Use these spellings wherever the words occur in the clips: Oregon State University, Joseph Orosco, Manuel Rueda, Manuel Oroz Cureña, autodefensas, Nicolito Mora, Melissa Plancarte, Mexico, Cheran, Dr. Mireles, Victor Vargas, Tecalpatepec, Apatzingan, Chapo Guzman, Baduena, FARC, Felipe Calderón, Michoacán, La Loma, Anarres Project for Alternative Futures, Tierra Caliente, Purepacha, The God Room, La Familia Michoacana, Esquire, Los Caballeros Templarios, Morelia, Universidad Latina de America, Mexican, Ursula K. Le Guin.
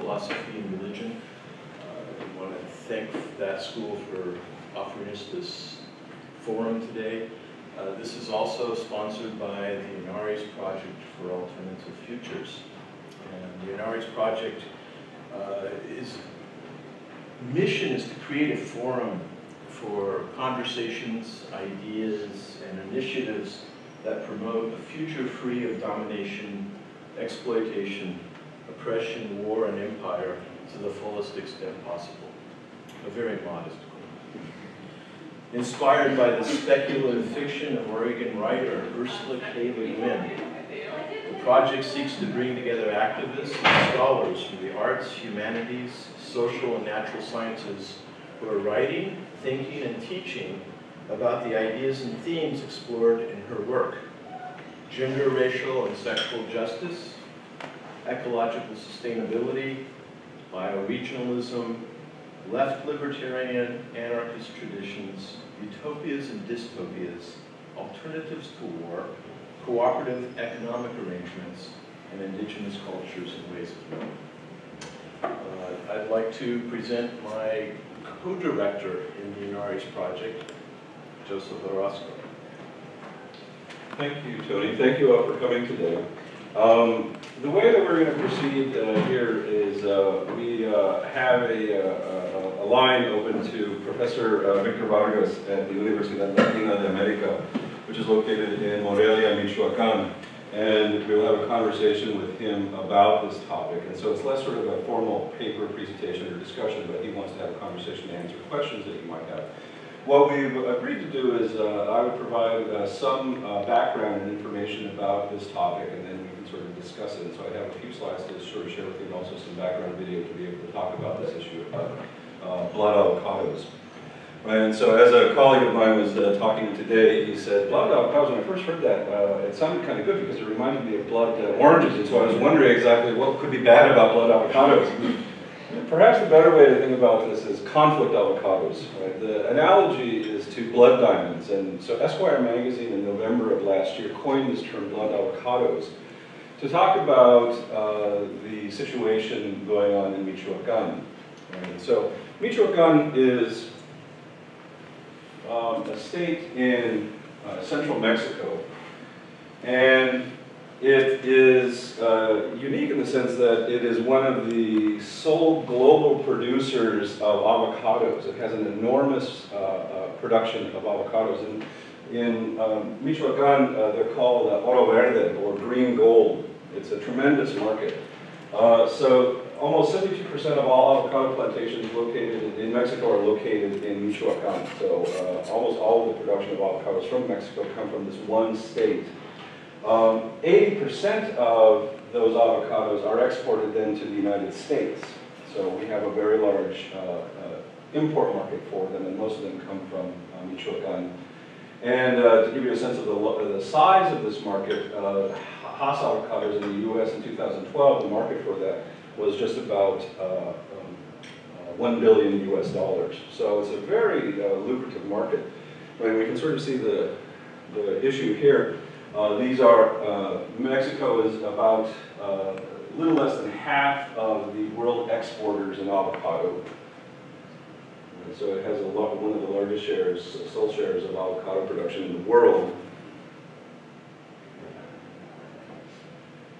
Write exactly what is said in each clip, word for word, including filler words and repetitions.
philosophy and religion. Uh, I want to thank that school for offering us this forum today. Uh, this is also sponsored by the Anarres Project for Alternative Futures. And the Anarres Project uh, is mission is to create a forum for conversations, ideas, and initiatives that promote a future free of domination, exploitation, oppression, war, and empire to the fullest extent possible. A very modest goal. Inspired by the speculative fiction of Oregon writer Ursula K. Le Guin, the project seeks to bring together activists and scholars from the arts, humanities, social and natural sciences who are writing, thinking, and teaching about the ideas and themes explored in her work: gender, racial, and sexual justice, ecological sustainability, bioregionalism, left libertarian, anarchist traditions, utopias and dystopias, alternatives to war, cooperative economic arrangements, and indigenous cultures and ways of living. Uh, I'd like to present my co-director in the Anarres Project, Joseph Orosco. Thank you, Tony. Thank you all for coming today. Um, the way that we're going to proceed uh, here is uh, we uh, have a, a, a line open to Professor uh, Victor Vargas at the Universidad Latina de America, which is located in Morelia, Michoacán, and we'll have a conversation with him about this topic. And so it's less sort of a formal paper presentation or discussion, but he wants to have a conversation to answer questions that you might have. What we've agreed to do is uh, I would provide uh, some uh, background and information about this topic, and then we can sort of discuss it. And so I have a few slides to sort of share with you, and also some background video to be able to talk about this issue about uh, blood avocados. Right, and so as a colleague of mine was uh, talking today, he said, blood avocados, when I first heard that, uh, it sounded kind of good because it reminded me of blood uh, oranges. And so I was wondering exactly what could be bad about blood avocados. Perhaps the better way to think about this is conflict avocados. Right? The analogy is to blood diamonds. And so Esquire magazine in November of last year coined this term blood avocados to talk about uh, the situation going on in Michoacán. Right? And so Michoacán is um, a state in uh, central Mexico. And it is uh, unique in the sense that it is one of the sole global producers of avocados. It has an enormous uh, uh, production of avocados. And in um, Michoacán, uh, they're called uh, oro verde, or green gold. It's a tremendous market. Uh, so almost seventy-two percent of all avocado plantations located in Mexico are located in Michoacán. So uh, almost all of the production of avocados from Mexico come from this one state. Um, eighty percent of those avocados are exported then to the United States. So we have a very large uh, uh, import market for them, and most of them come from uh, Michoacán. And uh, to give you a sense of the, the size of this market, uh, Hass avocados in the U S in two thousand twelve, the market for that was just about uh, um, uh, one billion U S dollars. So it's a very uh, lucrative market. I mean, we can sort of see the, the issue here. Uh, these are, uh, Mexico is about a uh, little less than half of the world exporters in avocado. And so it has a lot, one of the largest shares, sole shares of avocado production in the world.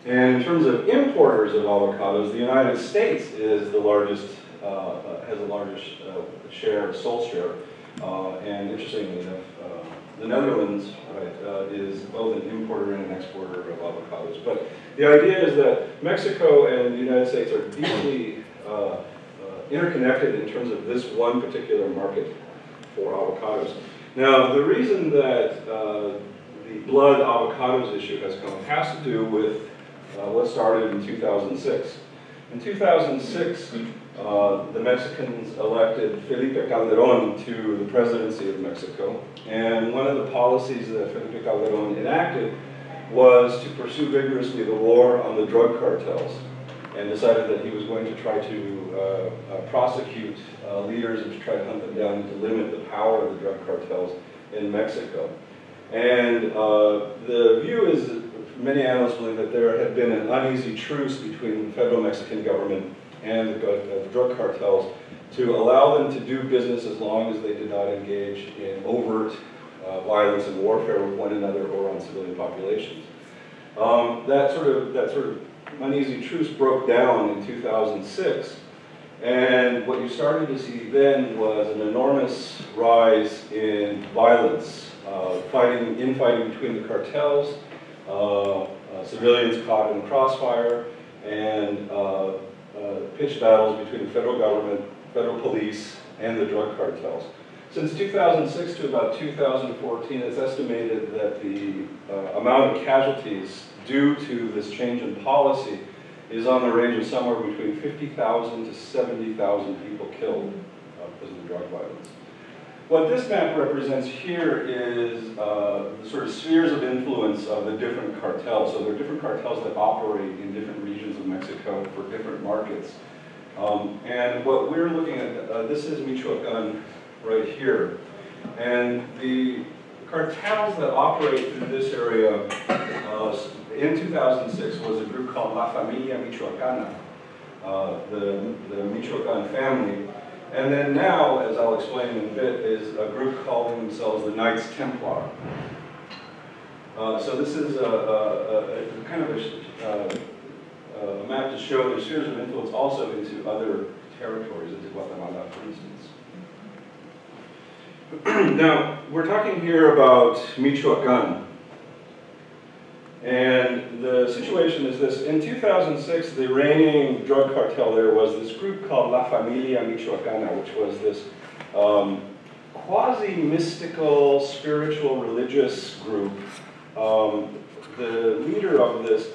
And in terms of importers of avocados, the United States is the largest, uh, has the largest uh, share, sole share. Uh, and interestingly enough, uh, the Netherlands, right, uh, is both an importer and an exporter of avocados. But the idea is that Mexico and the United States are deeply uh, uh, interconnected in terms of this one particular market for avocados. Now, the reason that uh, the blood avocados issue has come has to do with uh, what started in two thousand six. In two thousand six, Uh, the Mexicans elected Felipe Calderón to the presidency of Mexico, and one of the policies that Felipe Calderón enacted was to pursue vigorously the war on the drug cartels, and decided that he was going to try to uh, uh, prosecute uh, leaders and to try to hunt them down and to limit the power of the drug cartels in Mexico. And uh, the view is that many analysts believe that there had been an uneasy truce between the federal Mexican government and the drug cartels to allow them to do business as long as they did not engage in overt uh, violence and warfare with one another or on civilian populations. Um, that sort of that sort of uneasy truce broke down in two thousand six, and what you started to see then was an enormous rise in violence, uh, fighting, infighting between the cartels, uh, uh, civilians caught in crossfire, and uh, uh, pitched battles between the federal government, federal police, and the drug cartels. Since two thousand six to about two thousand fourteen, it's estimated that the uh, amount of casualties due to this change in policy is on the range of somewhere between fifty thousand to seventy thousand people killed uh, because of the drug violence. What this map represents here is uh, the sort of spheres of influence of the different cartels. So there are different cartels that operate in different regions of Mexico for different markets. Um, and what we're looking at, uh, this is Michoacán right here. And the cartels that operate through this area uh, in two thousand six was a group called La Familia Michoacana, uh, the, the Michoacan family. And then now, as I'll explain in a bit, is a group calling themselves the Knights Templar. Uh, so this is a, a, a kind of a... Uh, Uh, a map to show the spheres of influence also into other territories, into Guatemala, for instance. Now, we're talking here about Michoacán. And the situation is this. In two thousand six, the reigning drug cartel there was this group called La Familia Michoacana, which was this um, quasi-mystical, spiritual, religious group. Um, the leader of this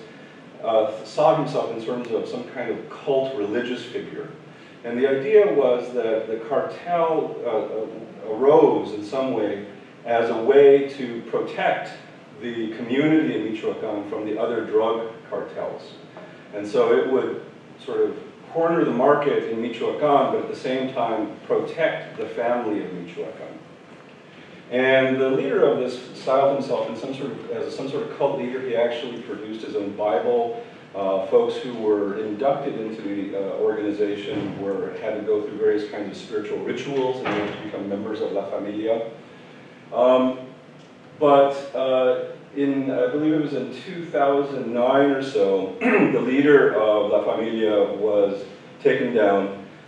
Uh, saw himself in terms of some kind of cult religious figure. And the idea was that the cartel uh, arose in some way as a way to protect the community in Michoacán from the other drug cartels. And so it would sort of corner the market in Michoacán, but at the same time protect the family of Michoacán. And the leader of this styled himself in some sort of, as some sort of cult leader. He actually produced his own Bible. Uh, folks who were inducted into the uh, organization were, had to go through various kinds of spiritual rituals in order to become members of La Familia. Um, but uh, in, I believe it was in two thousand nine or so, the leader of La Familia was taken down.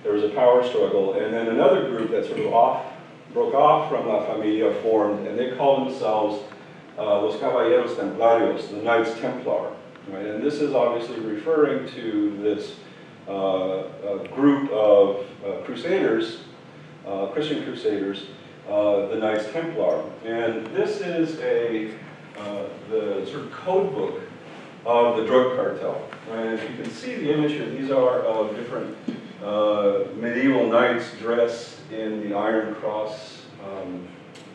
There was a power struggle. And then another group that sort of off broke off from La Familia, formed, and they called themselves uh, Los Caballeros Templarios, the Knights Templar. Right? And this is obviously referring to this uh, uh, group of uh, crusaders, uh, Christian crusaders, uh, the Knights Templar. And this is a, uh, the sort of code book of the drug cartel. Right? And if you can see the image here, these are of different uh, medieval knights dressed in the Iron Cross um,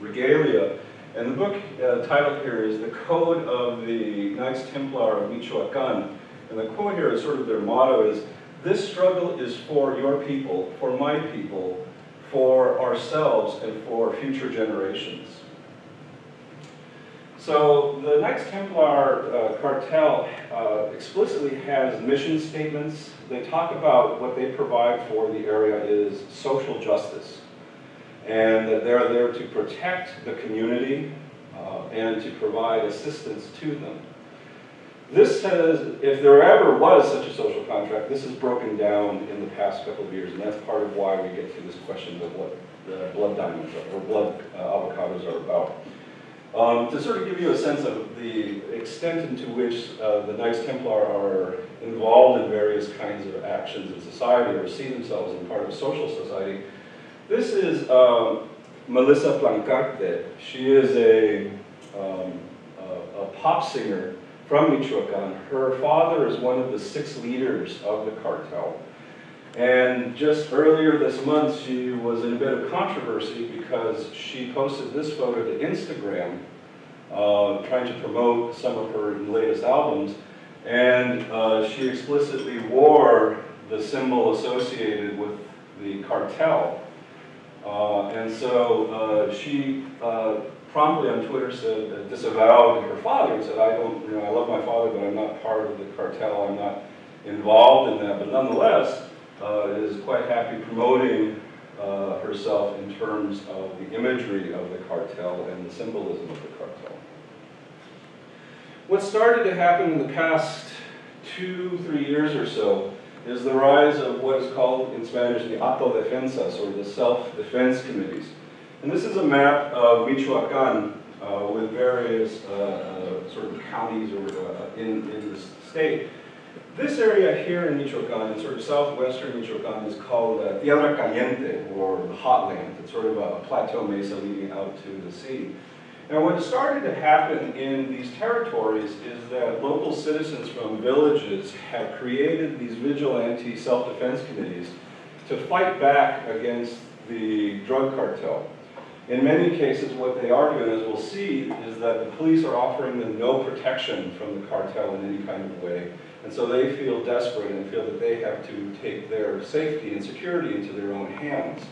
regalia. And the book uh, title here is The Code of the Knights Templar of Michoacán. And the quote here is sort of their motto is, "This struggle is for your people, for my people, for ourselves, and for future generations." So the Knights Templar uh, cartel uh, explicitly has mission statements. They talk about what they provide for the area is social justice, and that they're there to protect the community uh, and to provide assistance to them. This says, if there ever was such a social contract, this is broken down in the past couple of years, and that's part of why we get to this question of what the blood diamonds are, or blood uh, avocados are about. Um, to sort of give you a sense of the extent into which uh, the Knights Templar are involved in various kinds of actions in society or see themselves in part of social society, this is um, Melissa Plancarte. She is a, um, a, a pop singer from Michoacán. Her father is one of the six leaders of the cartel. And just earlier this month, she was in a bit of controversy because she posted this photo to Instagram, uh, trying to promote some of her latest albums, and uh, she explicitly wore the symbol associated with the cartel. Uh, and so uh, she uh, promptly on Twitter said, uh, disavowed her father and said, "I don't, you know, I love my father, but I'm not part of the cartel. I'm not involved in that." But nonetheless, uh, is quite happy promoting uh, herself in terms of the imagery of the cartel and the symbolism of the cartel. What started to happen in the past two, three years or so is the rise of what is called in Spanish the autodefensas, or the self-defense committees. And this is a map of Michoacán uh, with various uh, uh, sort of counties or, uh, in, in the state. This area here in Michoacán, in sort of southwestern Michoacán, is called uh, Tierra Caliente, or the hot land. It's sort of a plateau mesa leading out to the sea. And what started to happen in these territories is that local citizens from villages have created these vigilante self-defense committees to fight back against the drug cartel. In many cases, what they are doing, as we'll see, is that the police are offering them no protection from the cartel in any kind of way. And so they feel desperate and feel that they have to take their safety and security into their own hands.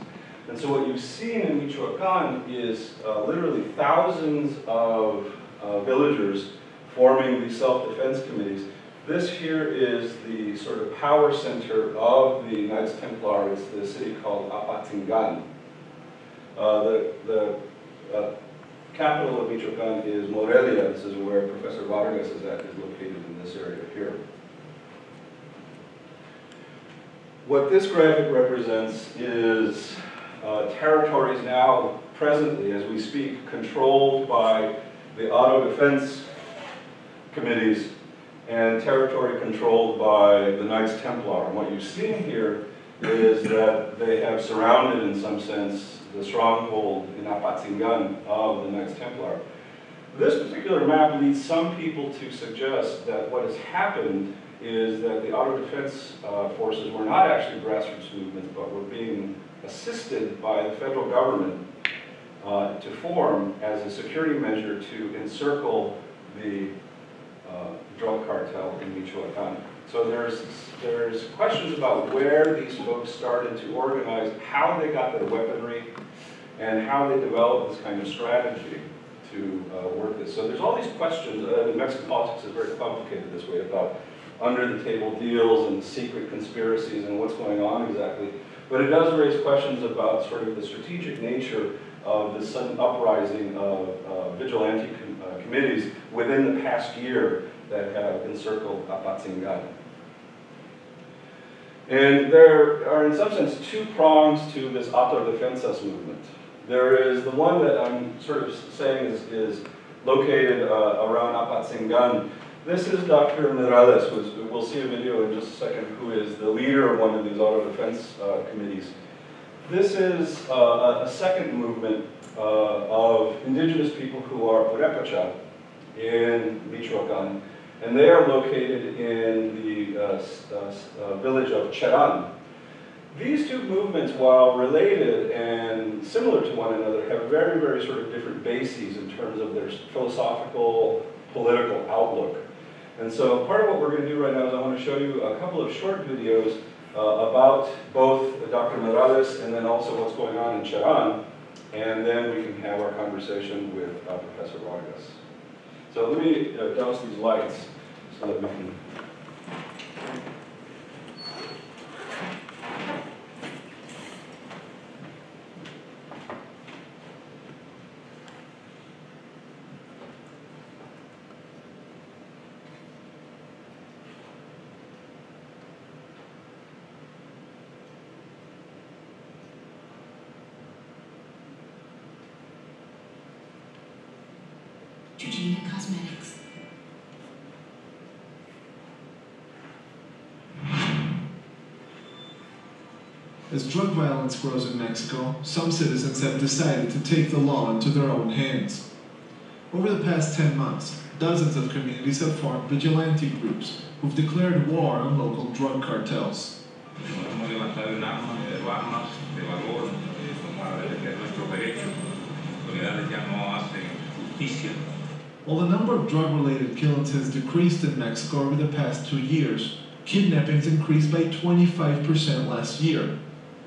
And so what you've seen in Michoacán is uh, literally thousands of uh, villagers forming these self-defense committees. This here is the sort of power center of the Knights Templar. It's the city called Apatzingan. Uh, the the uh, capital of Michoacán is Morelia. This is where Professor Vargas is at, is located in this area here. What this graphic represents is Uh, territories now, presently, as we speak, controlled by the auto defense committees and territory controlled by the Knights Templar. And what you've seen here is that they have surrounded, in some sense, the stronghold in Apatzingan of the Knights Templar. This particular map leads some people to suggest that what has happened is that the auto defense uh, forces were not actually grassroots movements, but were being assisted by the federal government uh, to form as a security measure to encircle the uh, drug cartel in Michoacán. So there's, there's questions about where these folks started to organize, how they got their weaponry, and how they developed this kind of strategy to uh, work this. So there's all these questions. Uh, Mexican politics is very complicated this way, about under-the-table deals and secret conspiracies and what's going on exactly. But it does raise questions about sort of the strategic nature of the sudden uprising of uh, vigilante com uh, committees within the past year that have encircled Apatzingan. And there are, in some sense, two prongs to this autodefensas movement. There is the one that I'm sort of saying is, is located uh, around Apatzingan. This is Doctor Mireles, who's, we'll see a video in just a second, who is the leader of one of these auto-defense uh, committees. This is uh, a second movement uh, of indigenous people who are Purepacha in Michoacán, and they are located in the uh, uh, village of Cheran. These two movements, while related and similar to one another, have very, very sort of different bases in terms of their philosophical, political outlook. And so part of what we're going to do right now is I want to show you a couple of short videos uh, about both Doctor Mireles and then also what's going on in Cheran, and then we can have our conversation with uh, Professor Vargas. So let me uh, douse these lights so that we can... As drug violence grows in Mexico, some citizens have decided to take the law into their own hands. Over the past ten months, dozens of communities have formed vigilante groups who've declared war on local drug cartels. While the number of drug-related killings has decreased in Mexico over the past two years, kidnappings increased by twenty-five percent last year.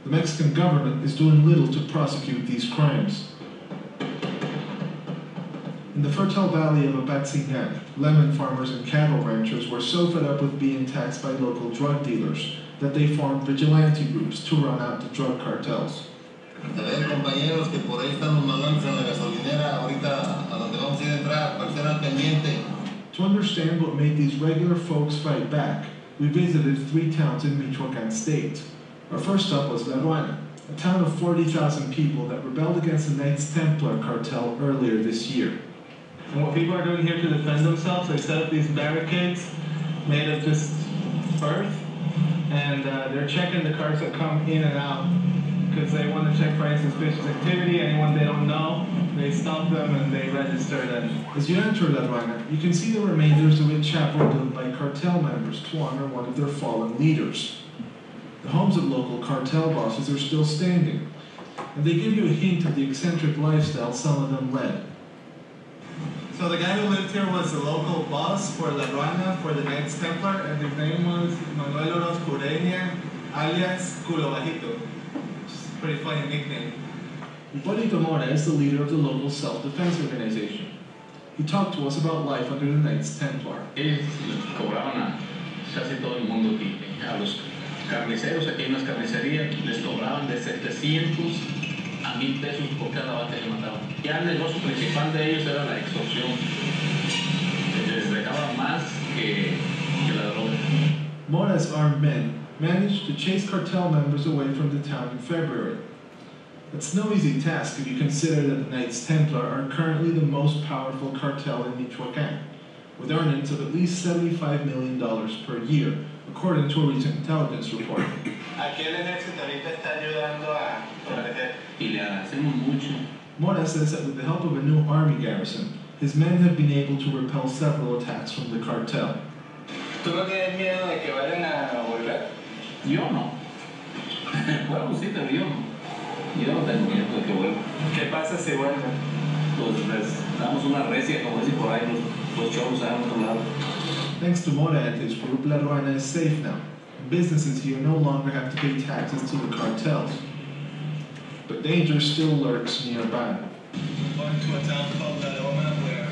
The Mexican government is doing little to prosecute these crimes. In the fertile valley of Apatzingan, lemon farmers and cattle ranchers were so fed up with being taxed by local drug dealers that they formed vigilante groups to run out the drug cartels. Saber, compañeros, que por ahí están los malandros en la gasolinera, ahorita a donde vamos a ir a entrar, para estar al pendiente. To understand what made these regular folks fight back, we visited three towns in Michoacán State. Our first stop was La Ruana, a town of forty thousand people that rebelled against the Knights Templar cartel earlier this year. And what people are doing here to defend themselves, they set up these barricades made of just earth, and uh, they're checking the cars that come in and out because they want to check for any suspicious activity, anyone they don't know. They stop them and they register them. As you enter La Ruana, you can see the remainders of a chapel built by cartel members to honor one of their fallen leaders. The homes of local cartel bosses are still standing, and they give you a hint of the eccentric lifestyle some of them led. So the guy who lived here was the local boss for La Ruana, for the Knights Templar, and his name was Manuel Oroz Cureña, alias Culo Bajito. Which is a pretty funny nickname. Nicolito Mora is the leader of the local self-defense organization. He talked to us about life under the Knights Templar. Ellos cobraban a casi todo el mundo aquí, a los carniceros, aquí hay unas carnicerías, les cobraban de setecientos a mil pesos por cada vaca que mataban. Ya el negocio principal de ellos era la extorsión. Les regaba más que, que la droga. Mora's armed men managed to chase cartel members away from the town in February. It's no easy task if you consider that the Knights Templar are currently the most powerful cartel in Michoacán, with earnings of at least seventy-five million dollars per year, according to a recent intelligence report. Mora says that with the help of a new army garrison, his men have been able to repel several attacks from the cartel. Yo no. Bueno, sí, pero yo no. Yo no tengo miedo de que vuelva. ¿Qué pasa si vuelven? Pues les damos una recia, como dicen por ahí, los, los chavos a otro lado. Thanks to Mora and his group, La Ruana is safe now. Businesses here no longer have to pay taxes to the cartels. But danger still lurks nearby. I'm going to a town called La Loma where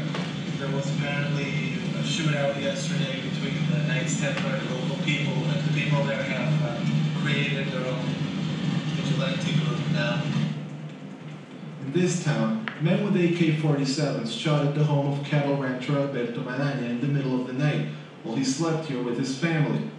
there was apparently a shootout yesterday between the Knights Templar and local people, and the people there have uh, created their own vigilante group now. In this town, men with A K forty-sevens shot at the home of cattle rancher Alberto Marana in the middle of the night while he slept here with his family.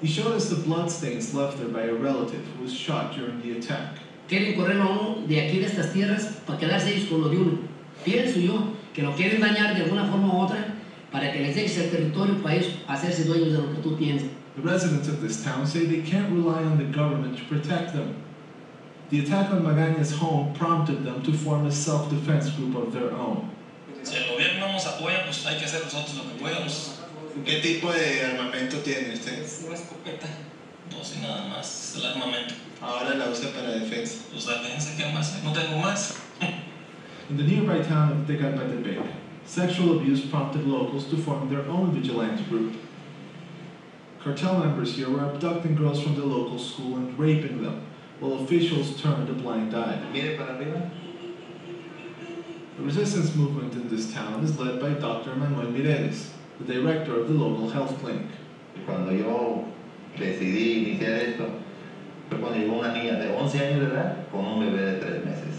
He showed us the bloodstains left there by a relative who was shot during the attack. Quieren correr a uno de aquí de estas tierras para quedarse ellos con lo de uno. Pienso yo que lo quieren dañar de alguna forma u otra para que les dejes el territorio para ellos hacerse dueños de lo que tú piensas. The residents of this town say they can't rely on the government to protect them. The attack on Magaña's home prompted them to form a self-defense group of their own. Si el gobierno nos apoya, pues hay que hacer nosotros lo que podamos. ¿Qué tipo de armamento tiene usted? Es una escopeta. No, sin nada más. Es el armamento. Ahora la usa para defensa. Pues la defensa, ¿qué más? No tengo más. In the nearby town of Tecalpatepec, sexual abuse prompted locals to form their own vigilante group. Cartel members here were abducting girls from the local school and raping them, while officials turned a blind eye. Mire para arriba. The resistance movement in this town is led by Doctor Manuel Mireles, the director of the local health clinic. Cuando yo decidí iniciar esto, fue cuando llegó una niña de once años de edad con un bebé de tres meses.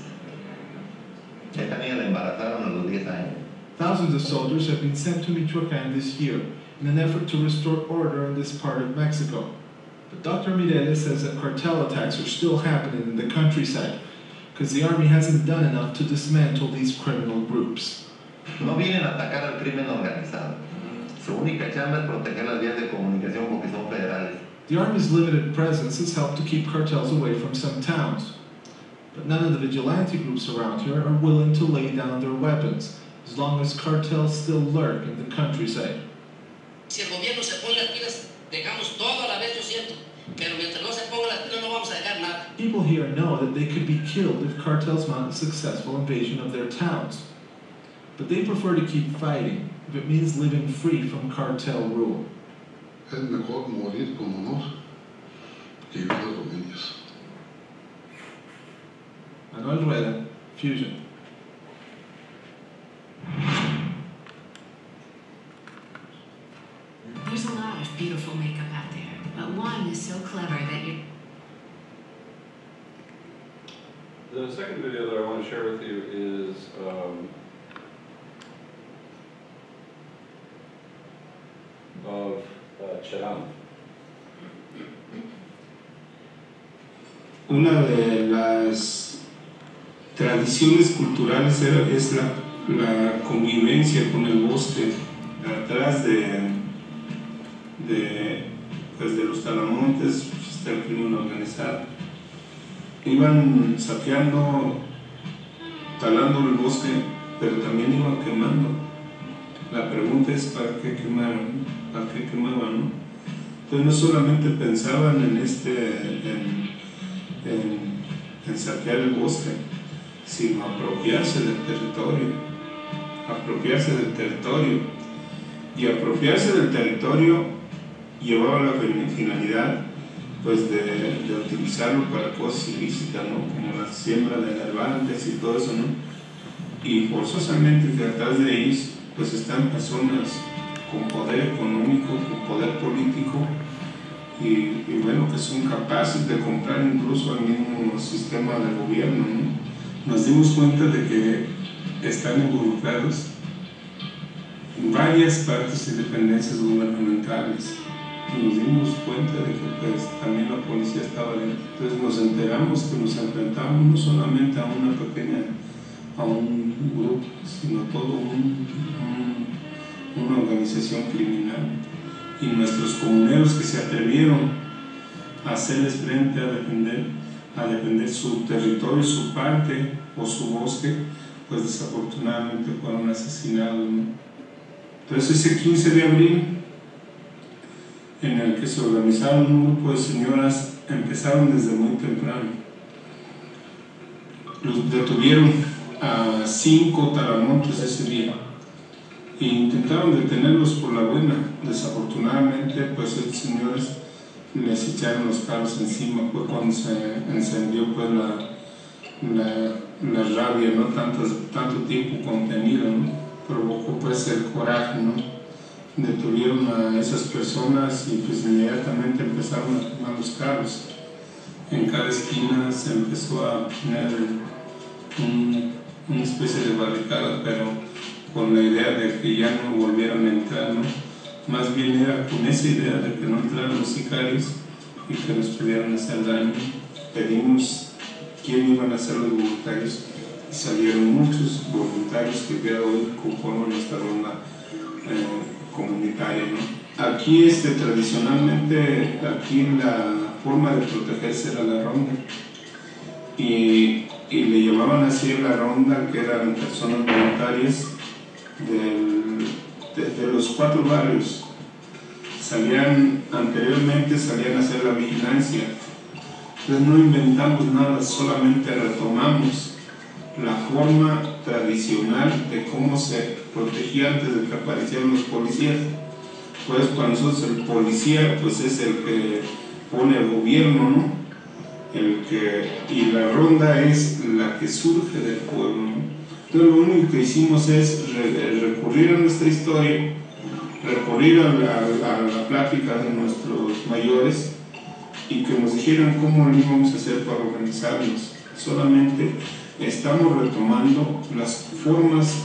Esta niña la embarazaron a los diez años. Thousands of soldiers have been sent to Michoacán this year in an effort to restore order in this part of Mexico. But Doctor Mireles says that cartel attacks are still happening in the countryside because the army hasn't done enough to dismantle these criminal groups. No vienen a atacar al crimen organizado. Su única chamba es proteger las vías de comunicación porque son federales. The army's limited presence has helped to keep cartels away from some towns. But none of the vigilante groups around here are willing to lay down their weapons, as long as cartels still lurk in the countryside. Si el gobierno se pone las pilas, dejamos todo a la vez, yo siento. Pero mientras no se pongan las pilas, no vamos a dejar nada. People here know that they could be killed if cartels mount a successful invasion of their towns. But they prefer to keep fighting, if it means living free from cartel rule. Es mejor morir con honor que vivir con ellos. Manuel Rueda, Fusion. There's a lot of beautiful The second video that I want to share with you is um, of uh, Cheran. Una de las tradiciones culturales era, es la, la convivencia con el bosque, atrás de, de, pues de los talamontes está el crimen organizado. Iban saqueando, talando el bosque, pero también iban quemando. La pregunta es para qué quemaron, para qué quemaban, ¿no? Entonces no solamente pensaban en este, en, en, en saquear el bosque, sino apropiarse del territorio, apropiarse del territorio, y apropiarse del territorio llevaba la finalidad, pues, de, de utilizarlo para cosas ilícitas, ¿no? Como la siembra de narvantes y todo eso, ¿no? Y forzosamente detrás de ellos, pues, están personas con poder económico, con poder político, y, y bueno, que son capaces de comprar incluso el mismo sistema de gobierno, ¿no? Nos dimos cuenta de que están involucrados varias partes y dependencias gubernamentales. Nos dimos cuenta de que, pues, también la policía estaba dentro. Entonces nos enteramos que nos enfrentamos no solamente a una pequeña, a un grupo, sino todo un, un, una organización criminal. Y nuestros comuneros que se atrevieron a hacerles frente, a defender, a defender su territorio, su parte o su bosque, pues desafortunadamente fueron asesinados, ¿no? Entonces ese quince de abril, en el que se organizaron un grupo de señoras, empezaron desde muy temprano. Los detuvieron a cinco talamontes ese día e intentaron detenerlos por la buena. Desafortunadamente, pues, estos señores les echaron los carros encima. Fue cuando se encendió, pues, la, la, la rabia, ¿no? Tanto, tanto tiempo contenida, ¿no? Provocó, pues, el coraje, ¿no? Detuvieron a esas personas y, pues, inmediatamente empezaron a quemar los carros. En cada esquina se empezó a poner un, una especie de barricada, pero con la idea de que ya no volvieran a entrar, ¿no? Más bien era con esa idea de que no entraran los sicarios y que nos pudieran hacer daño. Pedimos quién iban a ser los voluntarios. Salieron muchos voluntarios que ya hoy conforman nuestra ronda eh, comunitaria, ¿no? Aquí, este, tradicionalmente, aquí la forma de protegerse era la ronda, y, y le llamaban así a la ronda, que eran personas voluntarias del, de, de los cuatro barrios. Salían, anteriormente salían a hacer la vigilancia. Entonces no inventamos nada, solamente retomamos la forma tradicional de cómo se protegía antes de que aparecieran los policías. Pues para nosotros el policía, pues, es el que pone el gobierno, ¿no? El que, y la ronda es la que surge del pueblo, ¿no? Entonces lo único que hicimos es recurrir a nuestra historia, recurrir a la, a la plática de nuestros mayores, y que nos dijeran cómo lo íbamos a hacer para organizarnos. Solamente estamos retomando las formas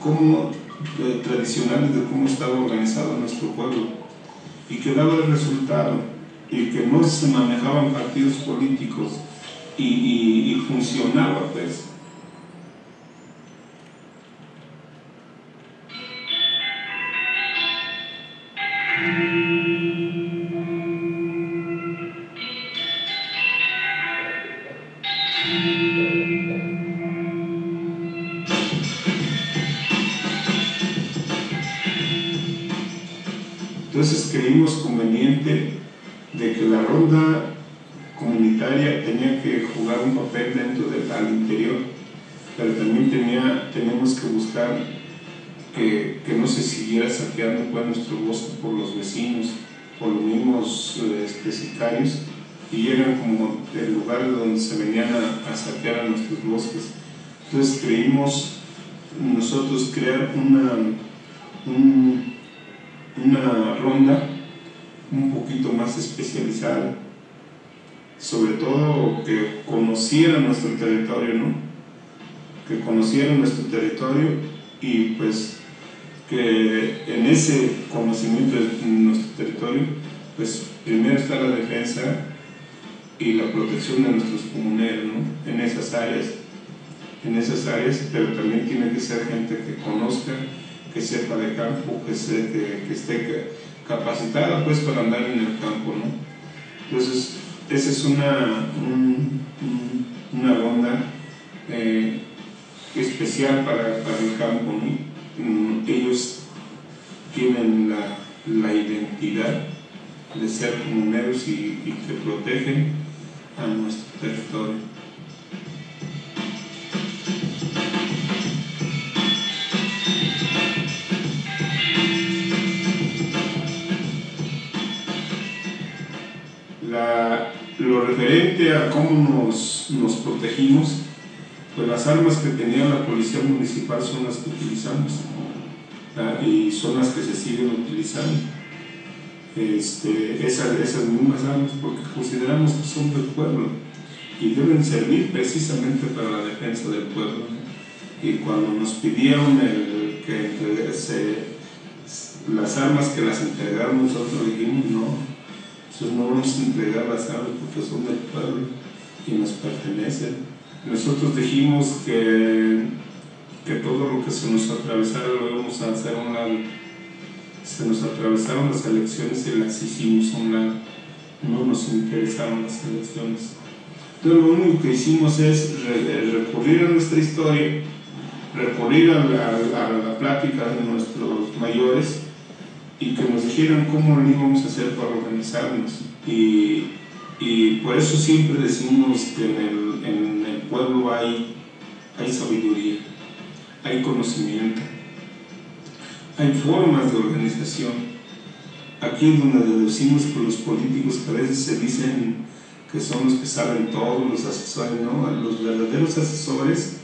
como, eh, tradicionales de cómo estaba organizado nuestro pueblo, y que daba el resultado, y que no se manejaban partidos políticos, y, y, y funcionaba, pues. Entonces creímos conveniente de que la ronda comunitaria tenía que jugar un papel dentro del al interior, pero también tenía, teníamos que buscar que, que no se siguiera saqueando, pues, nuestro bosque por los vecinos, por los mismos, este, sicarios, y eran como el lugar donde se venían a, a saquear a nuestros bosques. Entonces creímos nosotros crear una... Un, una ronda un poquito más especializada. sobre todo que conociera nuestro territorio, ¿no? Que conociera nuestro territorio y pues que en ese conocimiento de nuestro territorio, pues primero está la defensa y la protección de nuestros comuneros, ¿no? En esas áreas, en esas áreas, pero también tiene que ser gente que conozca, que sepa de campo, que, se, que, que esté capacitada pues para andar en el campo, ¿no? Entonces, esa es una, un, una ronda eh, especial para, para el campo, ¿no? Ellos tienen la, la identidad de ser comuneros y, y que protegen a nuestro territorio. La, lo referente a cómo nos, nos protegimos, pues las armas que tenía la policía municipal son las que utilizamos, ¿verdad? Y son las que se siguen utilizando, este, esas, esas mismas armas, porque consideramos que son del pueblo y deben servir precisamente para la defensa del pueblo, ¿no? Y cuando nos pidieron el, que se, las armas que las entregaron, nosotros dijimos no. Entonces no vamos a entregar las armas porque son del pueblo y nos pertenecen. Nosotros dijimos que, que todo lo que se nos atravesara lo íbamos a hacer a un lado. Se nos atravesaron las elecciones y las hicimos a un lado. No nos interesaron las elecciones. Entonces lo único que hicimos es recurrir a nuestra historia, recurrir a la, a la plática de nuestros mayores, y que nos dijeran cómo lo íbamos a hacer para organizarnos. Y, y por eso siempre decimos que en el, en el pueblo hay, hay sabiduría, hay conocimiento, hay formas de organización. Aquí es donde deducimos que los políticos que a veces se dicen que son los que saben todo, los asesores, ¿no? Los verdaderos asesores,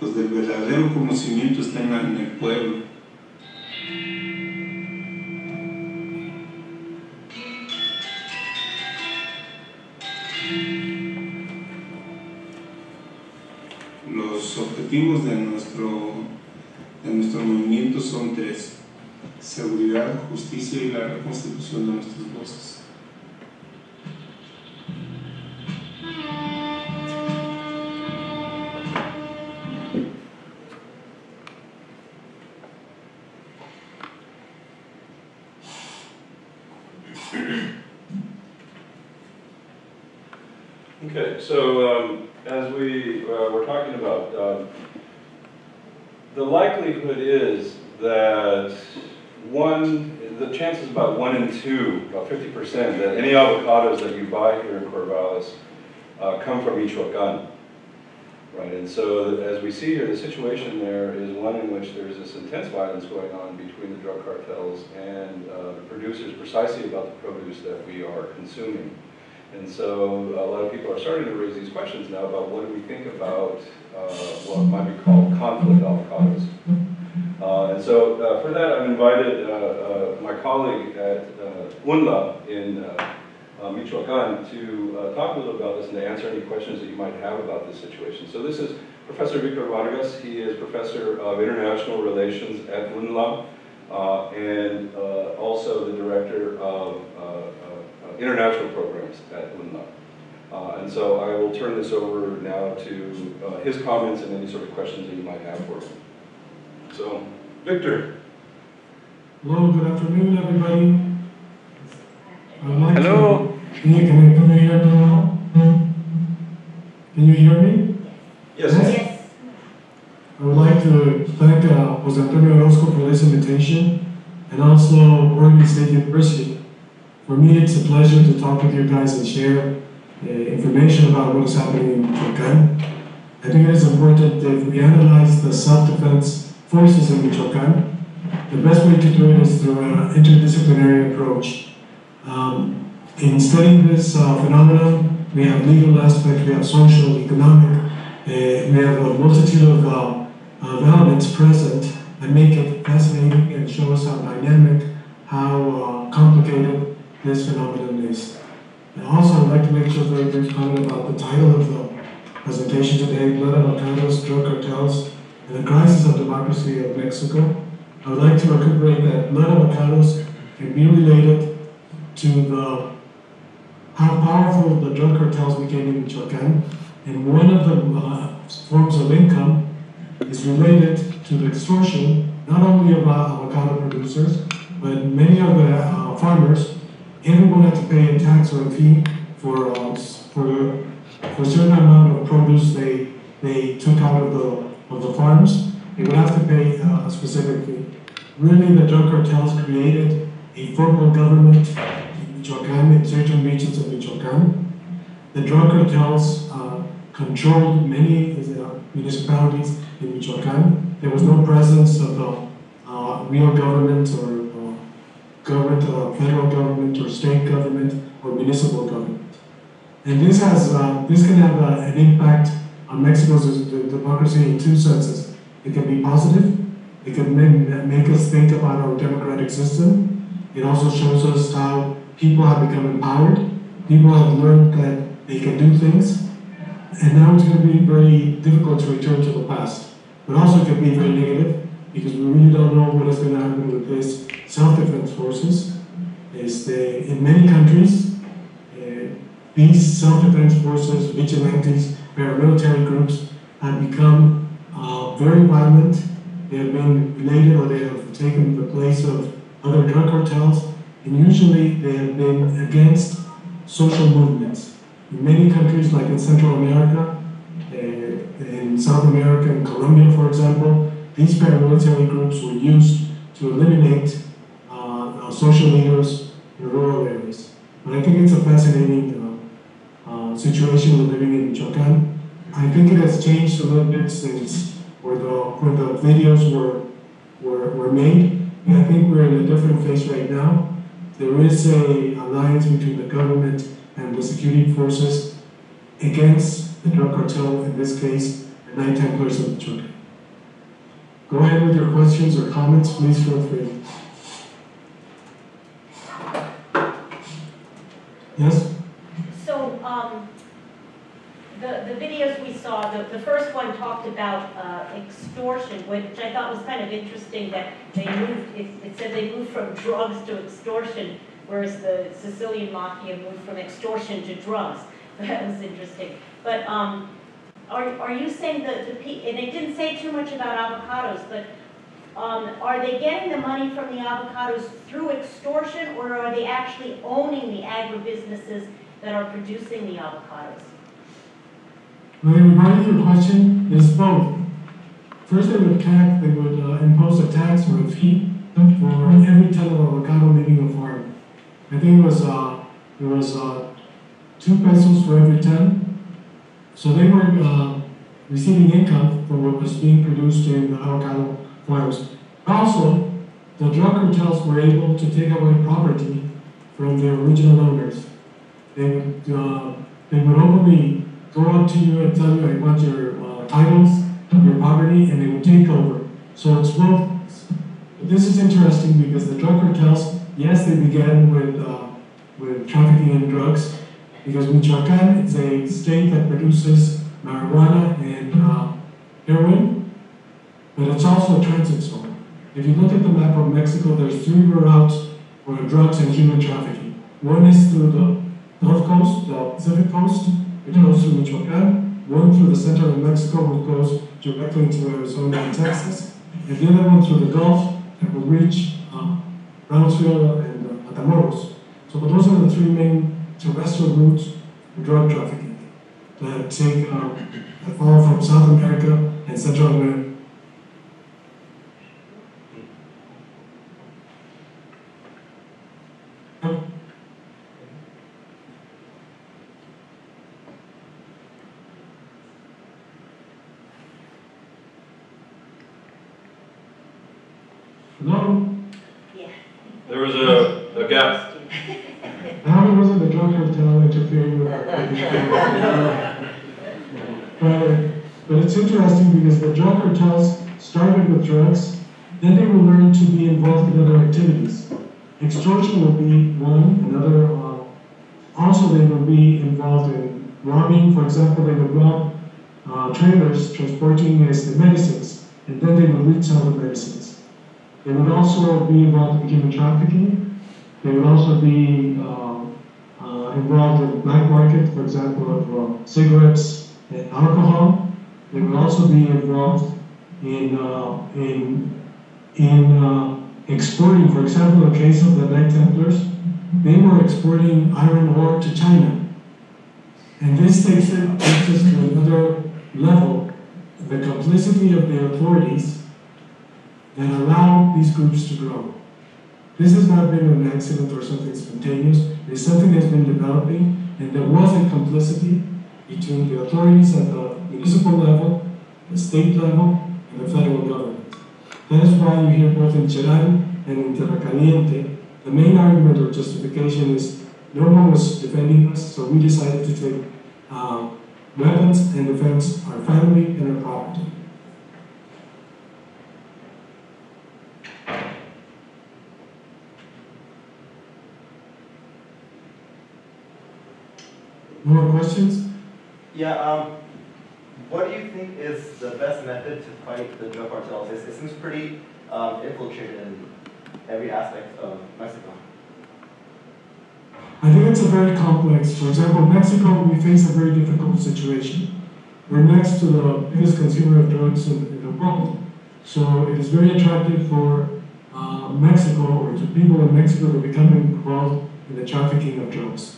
los del verdadero conocimiento están en el pueblo. Los objetivos de nuestro, de nuestro movimiento son tres: seguridad, justicia y la reconstitución de nuestras voces. Okay, so um... as we uh, were talking about, um, the likelihood is that one, the chances about one in two, about fifty percent, that any avocados that you buy here in Corvallis uh, come from Michoacán, right? And so, as we see here, the situation there is one in which there's this intense violence going on between the drug cartels and uh, the producers precisely about the produce that we are consuming. And so a lot of people are starting to raise these questions now about what do we think about uh, what might be called conflict avocados. Uh, and so uh, for that I've invited uh, uh, my colleague at uh, UNLA in uh, uh, Michoacán to uh, talk a little about this and to answer any questions that you might have about this situation. So this is Professor Victor Vargas. He is Professor of International Relations at UNLA uh, and uh, also the Director of uh, International Programs at UNLA. Uh, and so I will turn this over now to uh, his comments and any sort of questions that you might have for him. So, Victor. Hello, good afternoon, everybody. Like Hello. To, can, you, can, can you hear me now? Can you hear me? Yes. Yes. I would like to thank uh, José Antonio Orozco for this invitation and also Oregon State University. For me, it's a pleasure to talk with you guys and share uh, information about what is happening in Michoacán. I think it is important that if we analyze the self-defense forces in Michoacán, the best way to do it is through an interdisciplinary approach. Um, in studying this uh, phenomenon, we have legal aspects, we have social, economic, uh, we have a multitude of uh, uh, elements present that make it fascinating and show us how dynamic, how uh, complicated this phenomenon is. And also, I'd like to make just a very brief comment about the title of the presentation today, Blood on Alcanos, Drug Cartels, and the Crisis of Democracy of Mexico. I would like to recuperate that blood on Alcanos can be related to the how powerful the drug cartels became in Michoacán, and one of the uh, forms of income is related to the extortion, not only of avocado producers, but many of the uh, farmers. Everyone had to pay a tax or a fee for uh, for for a certain amount of produce they they took out of the of the farms. They would have to pay uh, a specific fee. Really, the drug cartels created a formal government in Michoacán, in certain regions of Michoacán. The drug cartels uh, controlled many uh, municipalities in Michoacán. There was no presence of the uh, real government or uh, government, uh, federal government or state government or municipal government. And this has uh, this can have uh, an impact on Mexico's democracy in two senses. It can be positive. It can make, make us think about our democratic system. It also shows us how people have become empowered. People have learned that they can do things. And now it's going to be very difficult to return to the past. But also it can be very negative, because we really don't know what is going to happen with these self-defense forces. Is they, in many countries, uh, these self-defense forces, vigilantes, paramilitary groups have become uh, very violent. They have been related, or they have taken the place of other drug cartels, and usually they have been against social movements. In many countries, like in Central America, uh, in South America, in Colombia, for example, these paramilitary groups were used to eliminate uh, social leaders in rural areas. But I think it's a fascinating uh, uh, situation we're living in Michoacán. I think it has changed a little bit since where the, where the videos were, were, were made. I think we're in a different phase right now. There is an alliance between the government and the security forces against the drug cartel, in this case, the Nine Templars of the Church. Go ahead with your questions or comments, please feel free. Yes? So, um, the, the videos we saw, the, the first one talked about uh, extortion, which I thought was kind of interesting that they moved, it, it said they moved from drugs to extortion, whereas the Sicilian mafia moved from extortion to drugs. That was interesting. But um, are, are you saying that the people, and it didn't say too much about avocados, but um, are they getting the money from the avocados through extortion, or are they actually owning the agribusinesses that are producing the avocados? Well, regarding your question, it's both. First, they would tax, they would uh, impose a tax or a fee for every ton of avocado leaving the farm. I think it was uh, it was uh, two pesos for every ton. So they were uh, receiving income from what was being produced in the avocado farms. Also, the drug cartels were able to take away property from their original owners. They would uh, they would openly go up to you and tell you, I want your uh, titles, your property, and they will take over. So it's both. This is interesting because the drug cartels, yes, they began with uh, with trafficking in drugs, because Michoacán is a state that produces marijuana and uh, heroin, but it's also a transit zone. If you look at the map of Mexico, there's three routes for drugs and human trafficking. One is through the North Coast, the Pacific Coast, which goes through Michoacán, one through the center of Mexico, which goes directly into Arizona and Texas, and the other one through the Gulf that will reach uh, Brownsville and uh, Matamoros. So but those are the three main terrestrial routes for drug trafficking that take uh, that fall from South America and Central America. Because the drug cartels started with drugs, then they will learn to be involved in other activities. Extortion will be one, another uh, Also, they will be involved in robbing, for example, they will rob uh, trailers transporting as the medicines, and then they will resell the medicines. They will also be involved in human trafficking. They will also be uh, uh, involved in the black market, for example, of uh, cigarettes and alcohol. They will also be involved in uh, in in uh, exporting, for example, in the case of the Knight Templars, they were exporting iron ore to China. And this takes, it, takes us to another level, the complicity of the authorities that allow these groups to grow. This has not been an accident or something spontaneous. It is something that's been developing, and there was a complicity between the authorities at the municipal level, the state level, and the federal government. That is why you hear both in Cheran and in Tierra Caliente, the main argument or justification is no one was defending us, so we decided to take uh, weapons and defense our family and our property. More questions? Yeah, um, what do you think is the best method to fight the drug cartels? It, it seems pretty um, infiltrated in every aspect of Mexico. I think it's a very complex. For example, Mexico, we face a very difficult situation. We're next to the biggest consumer of drugs in, in the world. So it is very attractive for uh, Mexico or to people in Mexico to become involved in the trafficking of drugs.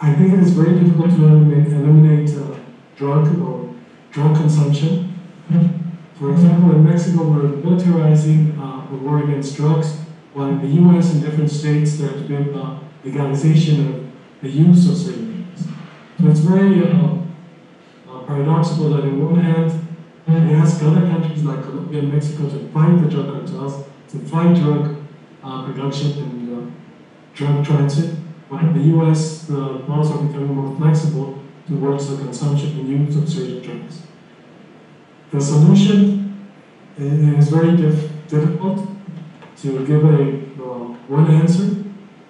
I think it is very difficult to eliminate, eliminate uh, drug or drug consumption. For example, in Mexico, we're militarizing uh, the war against drugs, while in the U S in different states there's been uh, legalization of the use of certain drugs. So it's very uh, uh, paradoxical that on one hand, we ask other countries like Colombia and Mexico to fight the drug cartels, to fight drug uh, production and uh, drug transit, while in the U S the laws are becoming more flexible towards the consumption and use of certain drugs. The solution is very diff difficult to give a uh, one answer.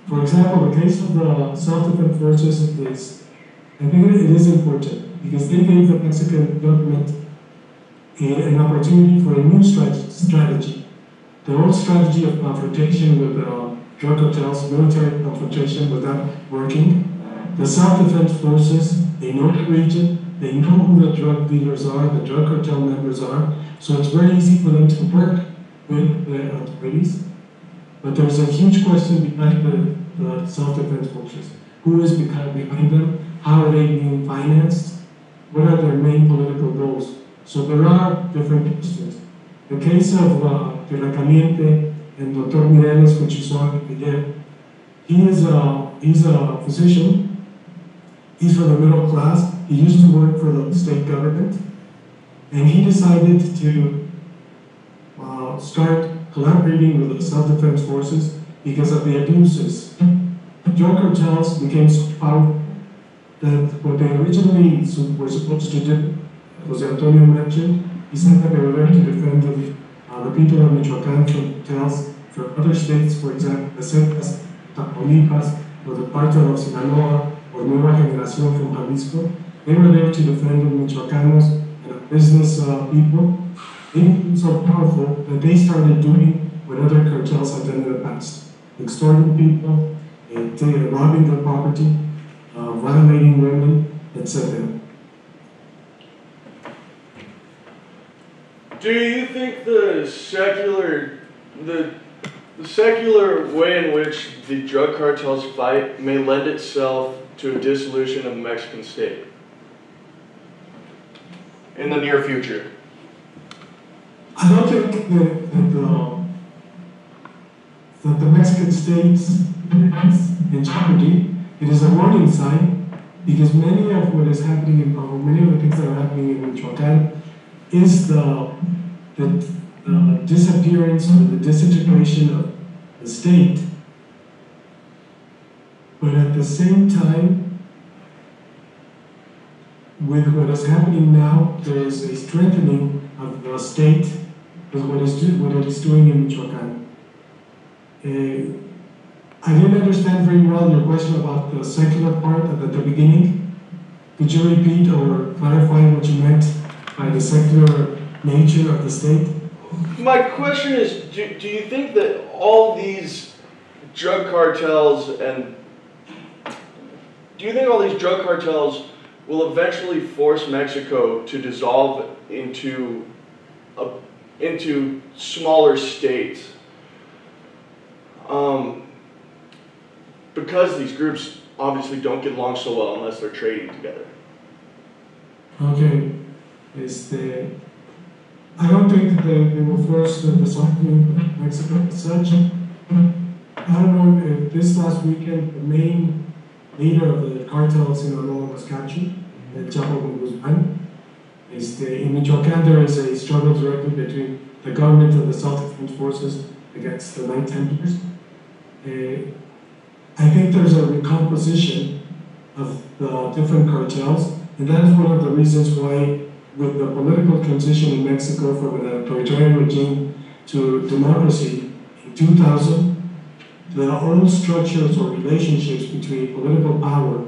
For example, the case of the self-defense forces is, I think it is important because they gave the Mexican government a, an opportunity for a new strat strategy. The old strategy of confrontation with uh, drug cartels, military confrontation, without working. The self-defense forces, they know the region. They know who the drug dealers are, the drug cartel members are, so it's very easy for them to work with the authorities. But there's a huge question behind the, the self-defense forces. Who is behind them? How are they being financed? What are their main political goals? So there are different questions. The case of uh, Tierra Caliente and Doctor Mireles, which you saw in the video, he is a, he's a physician, he's from the middle class. He used to work for the state government, and he decided to uh, start collaborating with the self-defense forces because of the abuses. Drug cartels became so powerful that what they originally were supposed to do, Jose Antonio mentioned, he said that they were there to defend the, uh, the people of Michoacán from cartels from other states, for example, the Cepas, Tamaulipas, or the part of Sinaloa, or Nueva Generación from Jalisco. They were there to defend the Michoacanos and business uh, people. They became so powerful that they started doing what other cartels had done in the past. Extorting people, and robbing their property, uh, violating women, et cetera. Do you think the secular, the, the secular way in which the drug cartels fight may lend itself to a dissolution of the Mexican state in the near future? I don't think that, that, uh, that the Mexican state is in jeopardy. It is a warning sign because many of what is happening in Pablo, many of the things that are happening in Michoacán is the, the, the disappearance or the disintegration of the state. But at the same time, with what is happening now, there is a strengthening of the state with what, is do, what it is doing in Michoacán. Uh, I didn't understand very well your question about the secular part at the beginning. Could you repeat or clarify what you meant by the secular nature of the state? My question is, do, do you think that all these drug cartels and do you think all these drug cartels will eventually force Mexico to dissolve into a, into smaller states? Um, because these groups obviously don't get along so well unless they're trading together. Okay. Este, I don't think that they will force the dissolving of Mexico as such. I don't know if this last weekend the main leader of the cartels in Sinaloa was captured, Chapo Guzman. Este, in Michoacán, there is a struggle directly between the government and the self-defense forces against the Knight Templars. Uh, I think there's a recomposition of the different cartels, and that is one of the reasons why, with the political transition in Mexico from an authoritarian regime to democracy in two thousand, the old structures or relationships between political power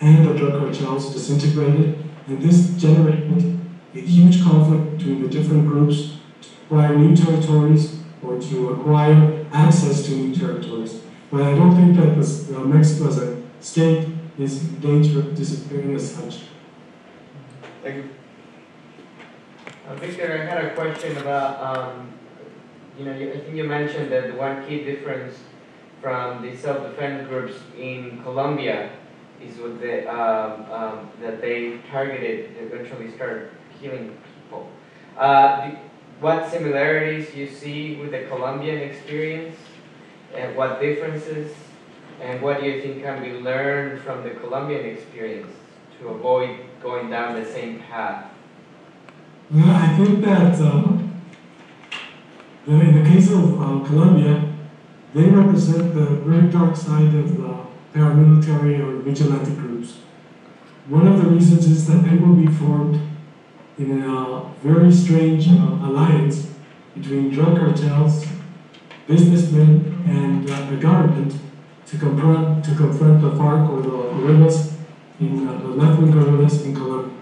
and the drug cartels disintegrated, and this generated a huge conflict between the different groups to acquire new territories or to acquire access to new territories. But I don't think that this, uh, Mexico as a state is in danger of disappearing as such. Thank you. Uh, Victor, I had a question about, um, you know, you, I think you mentioned that the one key difference from the self-defense groups in Colombia is with the, um, um, that they targeted, eventually started killing people. Uh, the, what similarities you see with the Colombian experience, and what differences, and what do you think can be learned from the Colombian experience to avoid going down the same path? Well, I think that uh, in the case of uh, Colombia, they represent the very dark side of the paramilitary or vigilante groups. One of the reasons is that they will be formed in a very strange uh, alliance between drug cartels, businessmen, and uh, the government to confront, to confront the FARC or the guerrillas, in, uh, the left-wing guerrillas in Colombia.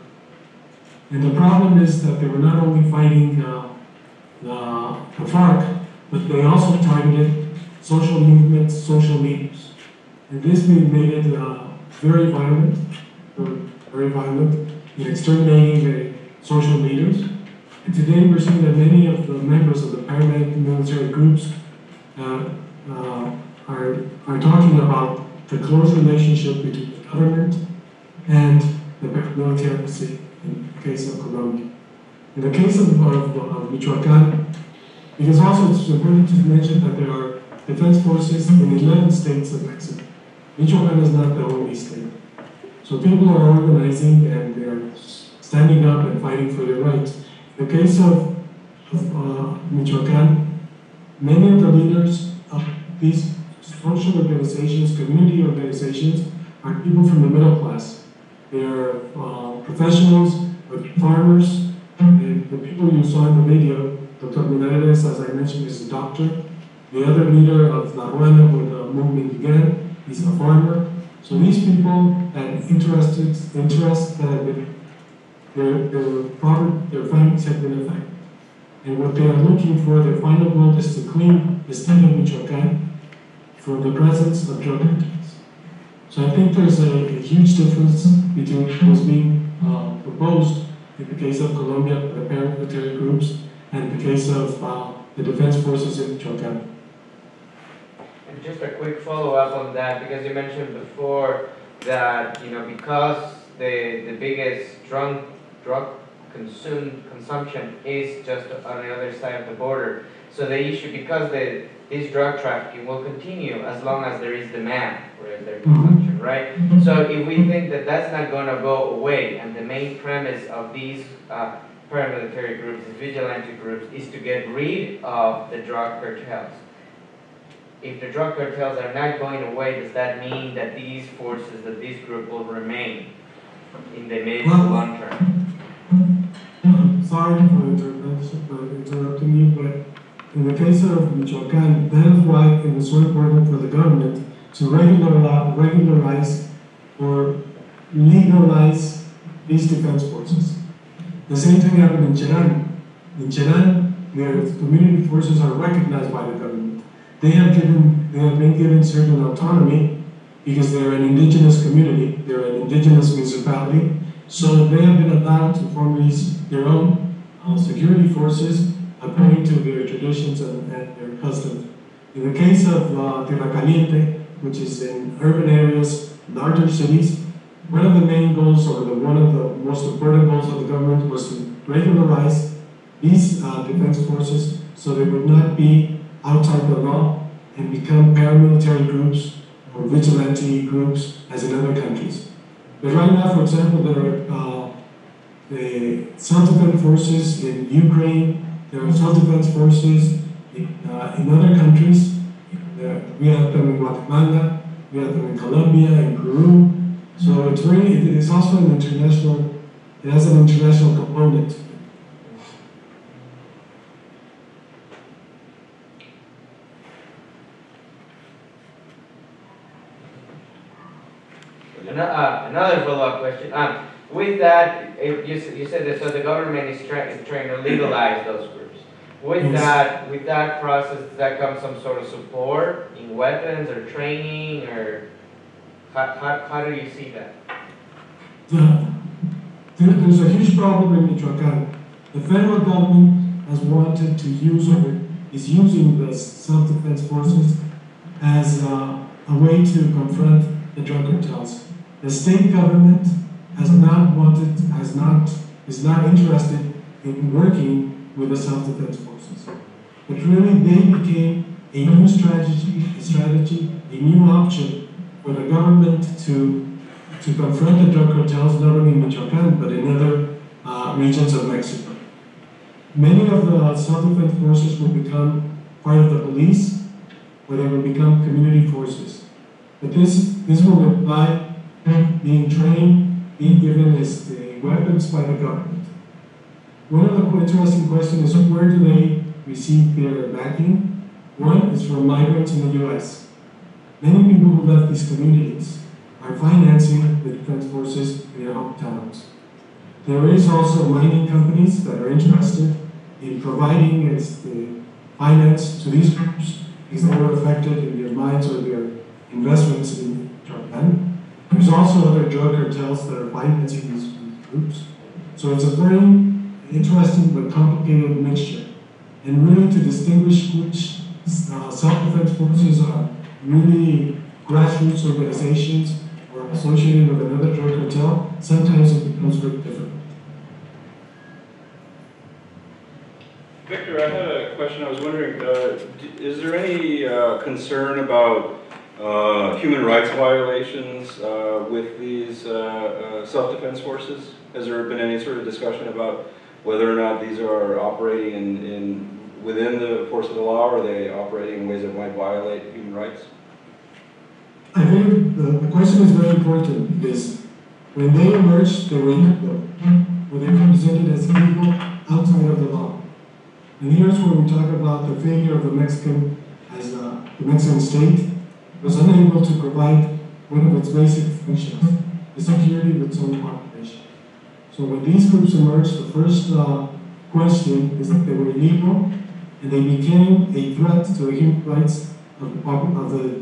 And the problem is that they were not only fighting uh, the, the FARC, but they also targeted social movements, social leaders. And this made it uh, very violent, very violent in exterminating the social leaders. And today we're seeing that many of the members of the paramilitary groups uh, uh, are, are talking about the close relationship between the government and the paramilitary in the case of Colombia. In the case of, of, of Michoacán, it is also important to mention that there are defense forces in eleven states of Mexico. Michoacán is not the only state. So people are organizing and they are standing up and fighting for their rights. In the case of, of uh, Michoacán, many of the leaders of these social organizations, community organizations, are people from the middle class. They are uh, professionals, farmers, and the people you saw in the video, Doctor Mireles, as I mentioned, is a doctor. The other leader of La Ruana, where the movement began, is a farmer. So these people had interested, interests that have been, their, their, property, their families have been affected. And what they are looking for, their final goal, is to clean the state of Michoacán from the presence of drug cartels. So I think there's a, a huge difference between what was being uh, proposed in the case of Colombia, the paramilitary groups, and the case of uh, the defense forces in Michoacán. And just a quick follow-up on that, because you mentioned before that, you know, because the, the biggest drug, drug consume, consumption is just on the other side of the border. So the issue, because the, this drug trafficking will continue as long as there is demand for their consumption, right? So if we think that that's not going to go away, and the main premise of these uh, paramilitary groups, vigilante groups, is to get rid of the drug cartels. If the drug cartels are not going away, does that mean that these forces, that this group will remain in the mid well, to long term? I'm sorry for, for interrupting you, but in the case of Michoacán, that is why it was so important for the government to regular, regularize or legalize these defense forces. The same thing happened in Cheran. In Cheran, their community forces are recognized by the government. They have, given, they have been given certain autonomy because they're an indigenous community, they're an indigenous municipality, so they have been allowed to form these, their own uh, security forces according to their traditions and, and their customs. In the case of uh, Tierra Caliente, which is in urban areas, larger cities, one of the main goals, or the, one of the most important goals of the government, was to regularize these uh, defense forces so they would not be outside the law and become paramilitary groups or vigilante groups as in other countries. But right now, for example, there are uh, the self-defense forces in Ukraine, there are self-defense forces in, uh, in other countries. We have them in Guatemala, we have them in Colombia, in Peru. So it's very, it's also an international, it has an international component. Another follow-up question. Um, with that, you, you said that so the government is, try, is trying to legalize those groups. With yes. that, with that process, does that come some sort of support in weapons or training, or how, how, how do you see that? Yeah. There, there's a huge problem in Michoacán. The federal government has wanted to use, or is using, the self-defense forces as uh, a way to confront the drug cartels. The state government has not wanted, has not, is not interested in working with the self-defense forces. But really, they became a new strategy, a strategy, a new option for the government to to confront the drug cartels, not only in Michoacán, but in other uh, regions of Mexico. Many of the self-defense forces will become part of the police, or they will become community forces. But this, this will imply being trained, being given as the weapons by the government. One of the interesting questions is, where do they receive their backing? One is from migrants in the U S. Many people who left these communities are financing the defense forces in their hometowns. There is also mining companies that are interested in providing as the finance to these groups because they were affected in their mines or their investments in Japan. There's also other drug cartels that are financing these groups. So it's a very interesting but complicated mixture, and really to distinguish which uh, self-defense forces are really grassroots organizations or associated with another drug cartel, sometimes it becomes very difficult. Victor, I had a question. I was wondering, uh, is there any uh, concern about uh, human rights violations uh, with these uh, uh, self-defense forces? Has there been any sort of discussion about whether or not these are operating in, in, within the force of the law, or are they operating in ways that might violate human rights? I think the, the question is very important, because when they emerged, they were illegal, or they were presented as illegal outside of the law. And here's where we talk about the failure of the Mexican, as a, the Mexican state was unable to provide one of its basic functions, the security of its own population. So when these groups emerged, the first uh, question is that they were illegal, and they became a threat to the human rights of the, of the,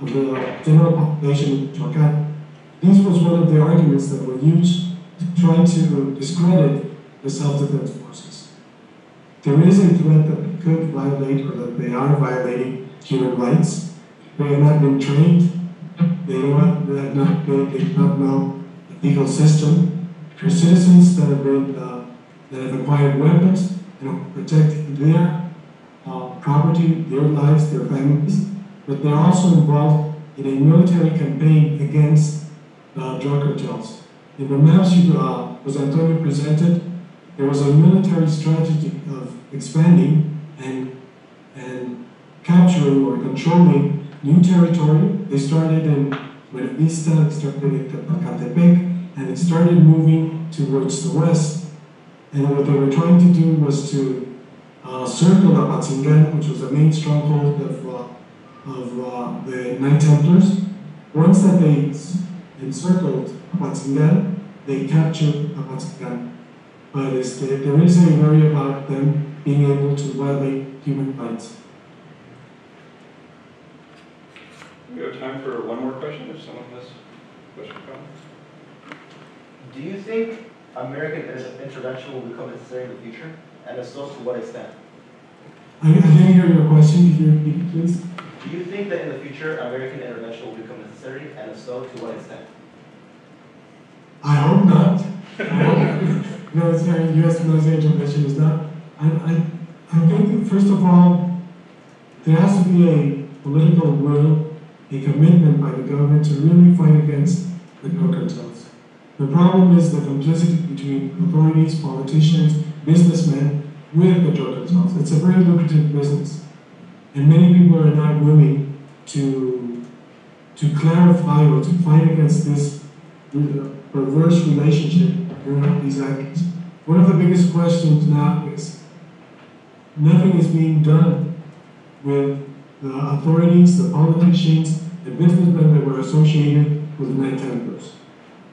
of the general population in Michoacán. This was one of the arguments that were used to try to discredit the self-defense forces. There is a threat that they could violate, or that they are violating human rights. They have not been trained. They have not, they do not know the legal system. For citizens that have been uh, that have acquired weapons and are protecting their uh, property, their lives, their families, but they're also involved in a military campaign against uh, drug cartels. In the maps you, uh, was Antonio presented, there was a military strategy of expanding and and capturing or controlling new territory. They started in Buenavista, they started in Tecalpatepec, and it started moving towards the west. And what they were trying to do was to uh, circle Apatzingan, which was the main stronghold of uh, of uh, the nine Templars. Once that they encircled Apatzingan, they captured Apatzingan. But este, there is a worry about them being able to violate human rights. We have time for one more question, if someone has a question or comment. Do you think American intervention will become necessary in the future? And if so, to what extent? I didn't hear your question. Could you repeat it, please? Do you think that in the future, American intervention will become necessary? And if so, to what extent? I hope not. I hope not. No, it's not. U S military intervention is not. I, I, I think, first of all, there has to be a political will, a commitment by the government to really fight against the cartels. The problem is the complicity between authorities, politicians, businessmen with the drug cartels. It's a very lucrative business, and many people are not willing to to clarify or to fight against this perverse relationship between these actors. One of the biggest questions now is nothing is being done with the authorities, the politicians, the businessmen that were associated with the Nine Templars.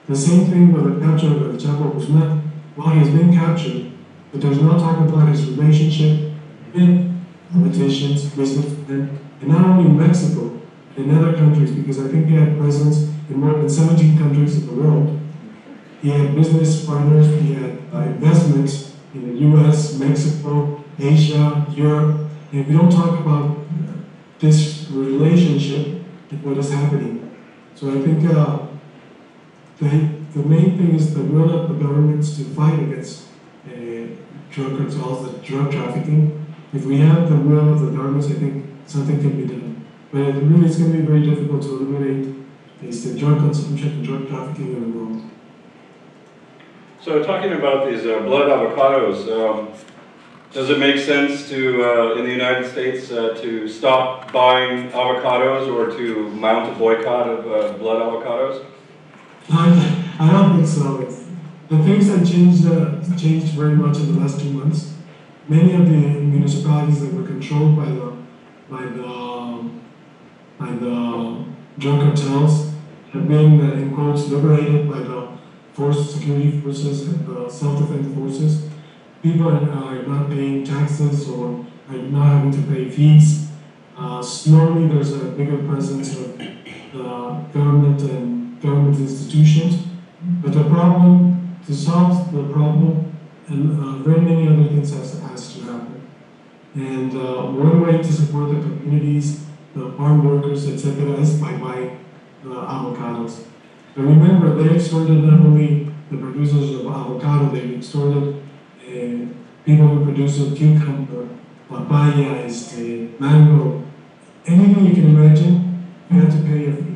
The same thing with the capture of Chapo Guzman. While he has been captured, but there's no talk about his relationship with politicians, businessmen, and not only in Mexico, but in other countries, because I think he had presence in more than seventeen countries in the world. He had business partners, he had uh, investments in the U S, Mexico, Asia, Europe, and we don't talk about uh, this relationship and what is happening. So I think uh, the, the main thing is the will of the governments to fight against uh, drug cartels, the drug trafficking. If we have the will of the governments, I think something can be done. But it really it's going to be very difficult to eliminate is the drug consumption and drug trafficking in the world. So talking about these uh, blood avocados, um, does it make sense to, uh, in the United States, uh, to stop buying avocados or to mount a boycott of uh, blood avocados? I, I don't think so. It's, the things that changed, uh, changed very much in the last two months. Many of the municipalities that were controlled by the, by the, by the drug cartels have been, uh, in quotes, liberated by the force, security forces and the self-defense forces. People are, are not paying taxes or are not having to pay fees. Uh, slowly there's a bigger presence of the uh, government and government institutions. But the problem, to solve the problem, and uh, very many other things has, has to happen. And uh, one way to support the communities, the farm workers, et cetera, is by buying uh, avocados. But remember, they extorted not only the producers of avocado, they extorted uh, people who produce cucumber, papaya, este, mango, anything you can imagine, you have to pay a fee.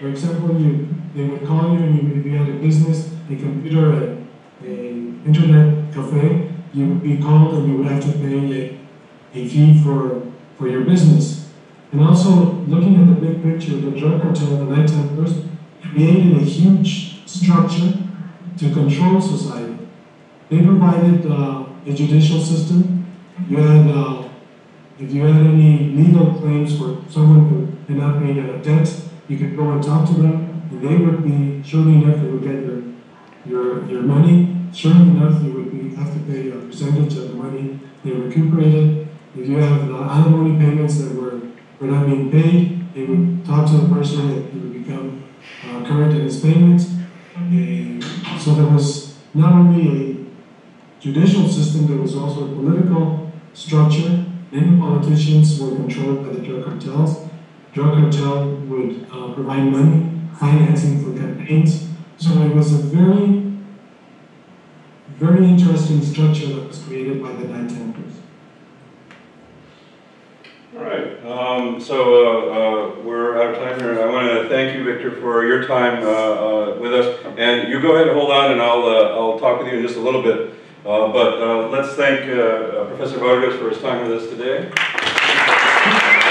For example, you, they would call you and you, if you had a business, a computer, an internet cafe, you would be called and you would have to pay a, a fee for, for your business. And also, looking at the big picture, the drug cartel and the Nine Templars created a huge structure to control society. They provided uh, a judicial system. You had, uh, if you had any legal claims for someone who did not pay a debt, you could go and talk to them, and they would be, surely enough, they would get your, your, your money. Surely enough, you would be, have to pay a percentage of the money they recuperated. If you have uh, alimony payments that were were not being paid, they would talk to the person that he would become uh, current in his payments. Uh, so there was not only a judicial system, there was also a political structure. Many politicians were controlled by the drug cartels. Drug cartel would uh, provide money, financing for campaigns. So it was a very, very interesting structure that was created by the Nine Templars. All right, um, so uh, uh, we're out of time here. I want to thank you, Victor, for your time uh, uh, with us. And you go ahead and hold on, and I'll, uh, I'll talk with you in just a little bit. Uh, but uh, let's thank uh, Professor Vargas for his time with us today.